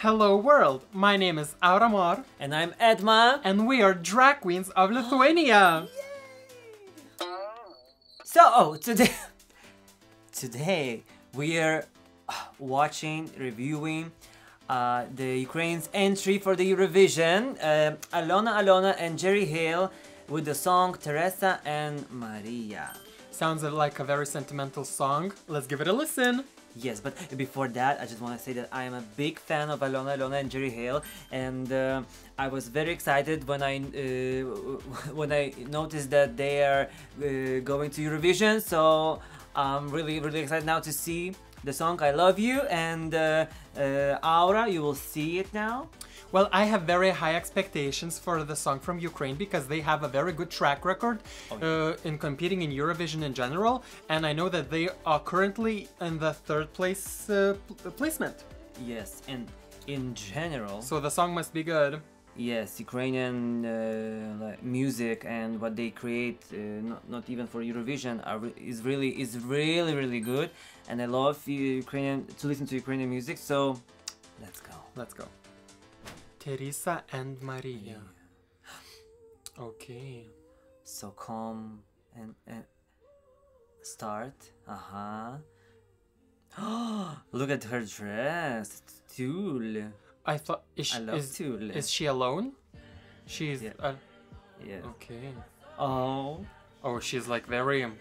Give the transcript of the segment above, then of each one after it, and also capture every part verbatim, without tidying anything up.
Hello world, my name is Aura More. And I'm Edma. And we are drag queens of Lithuania. Yay. So oh, today, today we are watching, reviewing uh, the Ukraine's entry for the Eurovision. Uh, Alona Alona and Jerry Heil with the song Teresa and Maria. Sounds like a very sentimental song. Let's give it a listen. Yes, but before that, I just want to say that I am a big fan of Alona Alona and Jerry Heil, and uh, I was very excited when I uh, when I noticed that they are uh, going to Eurovision. So I'm really really excited now to see the song "I Love You" and uh, uh, Aura. You will see it now. Well, I have very high expectations for the song from Ukraine because they have a very good track record uh, in competing in Eurovision in general, and I know that they are currently in the third place uh, placement. Yes, and in general. So the song must be good. Yes, Ukrainian uh, music and what they create, uh, not, not even for Eurovision, are, is really is really really good, and I love Ukrainian to listen to Ukrainian music. So let's go. Let's go. Teresa and Maria. Yeah. Okay. So calm and, and start. Uh huh. Look at her dress. Tulle. I thought. Is she, I love is, tulle. Is she alone? She's. Yeah. Uh, yes. Okay. Oh. Oh, she's like very. Um,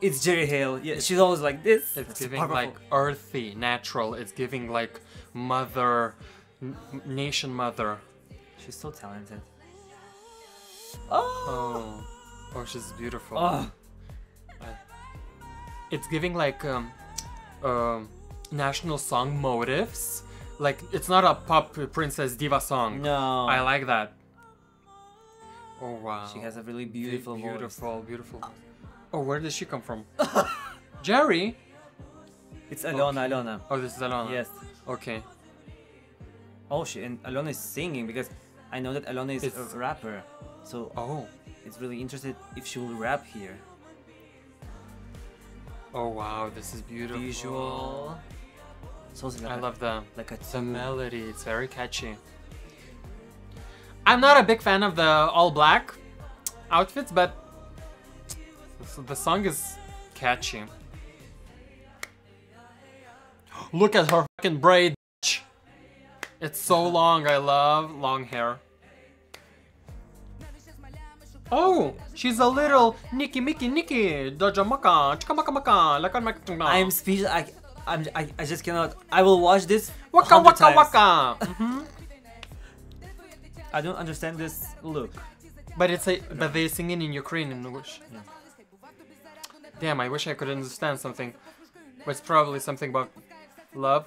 it's Jerry Heil. Yeah. She's always like this. It's, it's giving powerful. Like earthy, natural. It's giving like mother. N nation mother. She's so talented. Oh, oh, oh she's beautiful. Oh. Uh, it's giving like um, uh, national song motives. Like it's not a pop princess diva song. No, I like that. Oh wow. She has a really beautiful, Be beautiful, voice. beautiful. Oh. oh, where did she come from? Jerry. It's Alona, okay. Alona. Oh, this is Alona. Yes. Okay. Oh, she and Alona is singing because I know that Alona is it's, a rapper, so oh, it's really interested if she will rap here. Oh wow, this is beautiful. Visual. So like I a, love the like a the melody. It's very catchy. I'm not a big fan of the all black outfits, but the song is catchy. Look at her fucking braid. It's so long, I love long hair. Oh, she's a little Nikki Mickey Nikki Doja Maka Chika Maka Maka Laka Maka. I'm speechless. I, I'm, I, I just cannot. I will watch this Waka Waka times. Waka. Mm-hmm. I don't understand this look. But it's a, but they sing it in Ukrainian. Yeah. Damn, I wish I could understand something. But it's probably something about love.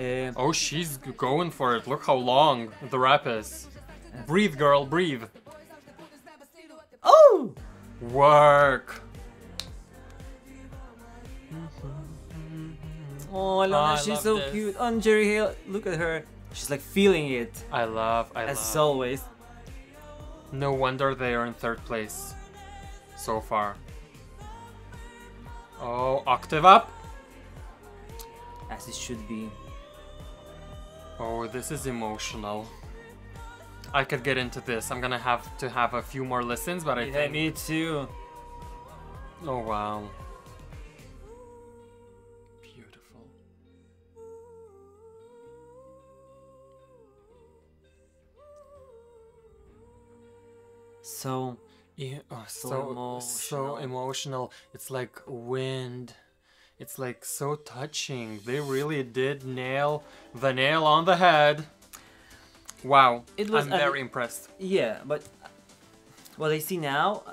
Uh, oh, she's going for it. Look how long the rap is. Uh, breathe, girl, breathe. Oh! Work. Mm-hmm. Oh, Alona, oh, she's so this. cute. On Jerry Heil, look at her. She's like feeling it. I love, I As love. As always. No wonder they are in third place so far. Oh, octave up. As it should be. Oh, this is emotional. I could get into this. I'm gonna have to have a few more listens, but I yeah, think... me too. Oh, wow. Beautiful. So... Yeah, oh, so, so, emotional. so emotional. It's like wind. It's like so touching. They really did nail the nail on the head. Wow, it was, I'm very uh, impressed. Yeah, but what I see now,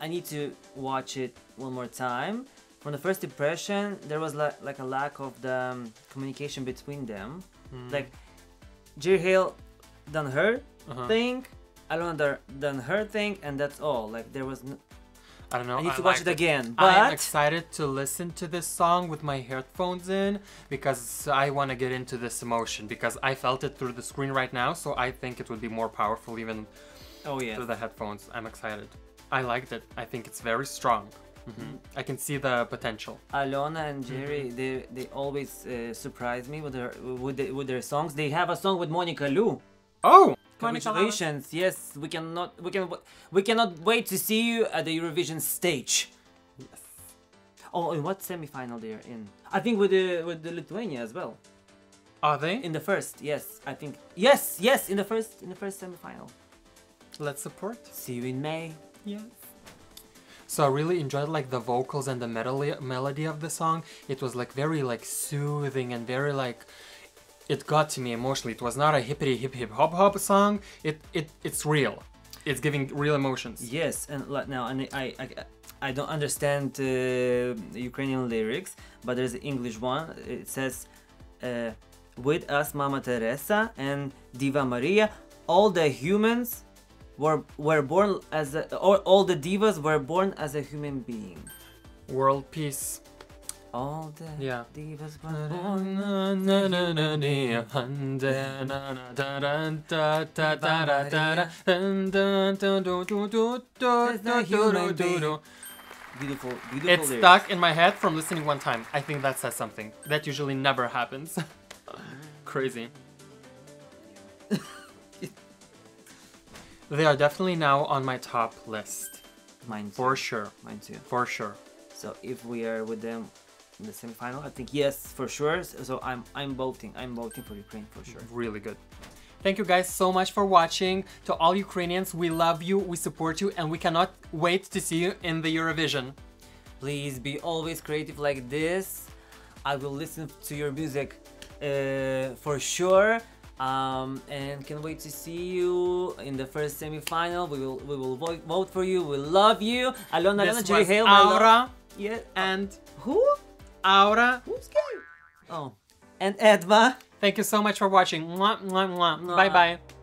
I need to watch it one more time. From the first impression, there was like, like a lack of the um, communication between them. Mm. Like, Jerry Heil done her uh-huh. thing, Alona done her thing, and that's all. Like there was. No I don't know. I need to I watch like, it again. But I'm excited to listen to this song with my headphones in because I want to get into this emotion because I felt it through the screen right now, so I think it would be more powerful even oh, yeah. through the headphones. I'm excited. I liked it. I think it's very strong. Mm-hmm. I can see the potential. Alona and Jerry, mm-hmm. they they always uh, surprise me with their with the, with their songs. They have a song with Monica Lou. Oh, congratulations! Yes, we cannot we can we cannot wait to see you at the Eurovision stage. Yes. Oh, in what semi-final they are in? I think with the with the Lithuania as well. Are they in the first? Yes, I think. Yes, yes, in the first in the first semi-final. Let's support. See you in May. Yes. So I really enjoyed like the vocals and the melody melody of the song. It was like very like soothing and very like it got to me emotionally. It was not a hippity hip hip hop hop song. It it it's real. It's giving real emotions. Yes, and now and I I I don't understand uh, Ukrainian lyrics, but there's an English one. It says, uh, "With us, Mama Teresa and Diva Maria, all the humans." Were, were born as a, or all the divas were born as a human being. World peace. All the yeah. divas were born. Beautiful, beautiful. It's lyrics. Stuck in my head from listening one time. I think that says something. That usually never happens. Crazy. They are definitely now on my top list. Mine too. For sure. Mine too. For sure. So if we are with them in the semi-final, I think yes, for sure. So I'm I'm voting. I'm voting for Ukraine for sure. Really good. Thank you guys so much for watching. To all Ukrainians, we love you, we support you, and we cannot wait to see you in the Eurovision. Please be always creative like this. I will listen to your music uh, for sure. Um, and can't wait to see you in the first semi-final. We will we will vote, vote for you. We love you. Alona Alona, Jerry Heil, Aura. Yeah. And who? Aura. Who's gay? Oh. And Edma. Thank you so much for watching. Mwah, mwah, mwah. Mwah. Bye bye.